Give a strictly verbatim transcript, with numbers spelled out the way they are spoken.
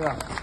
Ahí va.